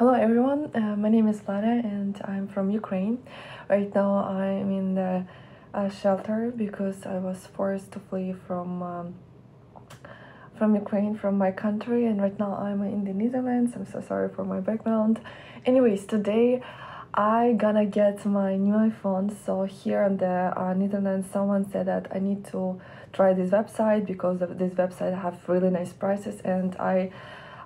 Hello everyone, my name is Lana and I'm from Ukraine. Right now I'm in the shelter because I was forced to flee from Ukraine, from my country, and right now I'm in the Netherlands. I'm so sorry for my background. Anyways, today I gonna get my new iPhone. So here in the Netherlands someone said that I need to try this website because of this website have really nice prices, and I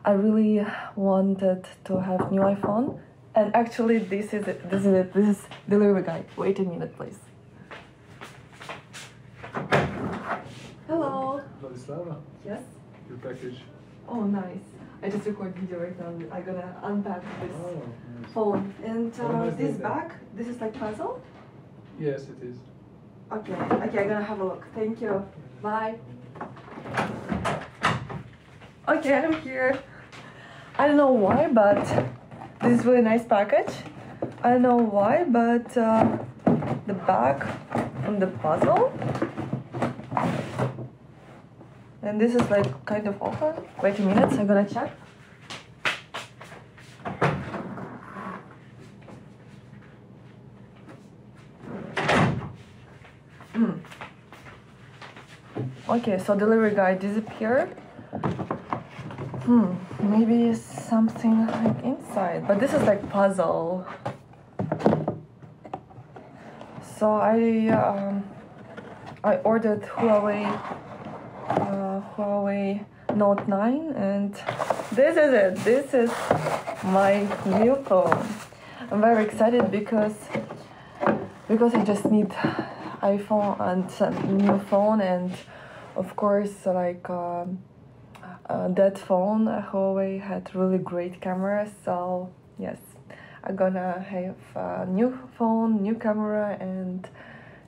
really wanted to have new iPhone. And actually this is it, this is delivery guy. Wait a minute please. Hello. Lana. Yes? Your package. Oh nice. I just record video right now. I'm gonna unpack this phone. And this bag, this is like puzzle? Yes, it is. Okay, I'm gonna have a look. Thank you. Bye. Okay, I'm here. I don't know why, but this is really nice package. I don't know why, but the bag from the puzzle. And this is like kind of open. Wait a minute, I'm gonna check. Okay, so delivery guy disappeared. Maybe something like inside, but this is like puzzle. So I ordered Huawei Note 9, and this is it. This is my new phone. I'm very excited because I just need iPhone and some new phone, and of course like that phone Huawei had really great camera. So yes, I'm gonna have a new phone, new camera, and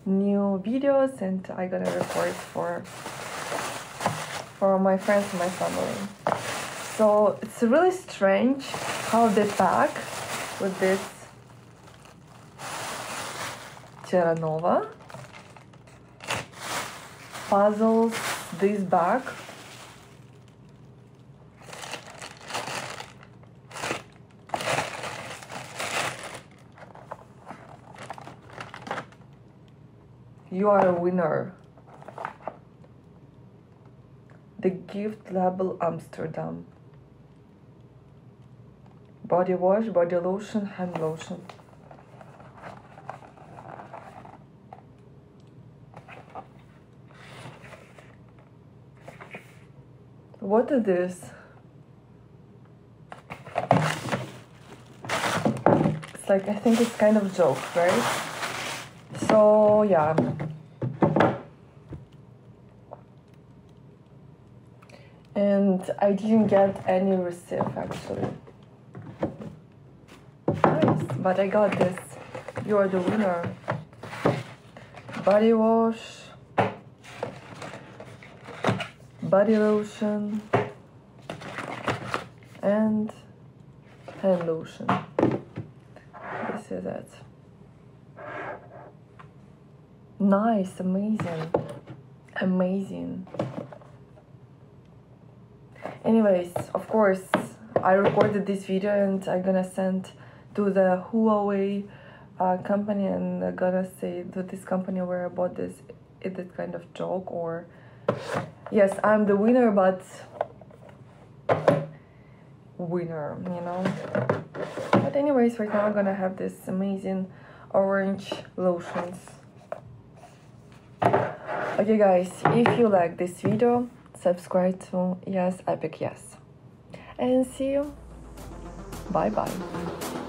new videos, and I'm gonna record for my friends and my family. So it's really strange how they pack with this Terranova puzzles, this bag. You are a winner. The gift label Amsterdam. Body wash, body lotion, hand lotion. What is this? It's like, I think it's kind of joke, right? So yeah. And I didn't get any receipt actually. Nice, but I got this. You are the winner. Body wash, body lotion, and hand lotion. This is it. Nice, amazing, amazing. Anyways, of course, I recorded this video and I'm gonna send to the Huawei company, and I'm gonna say to this company where I bought this, is it kind of joke or... Yes, I'm the winner, but... winner, you know? But anyways, right now I'm gonna have this amazing orange lotions. Okay guys, if you like this video, subscribe to Yes Epic Yes, and see you. Bye bye.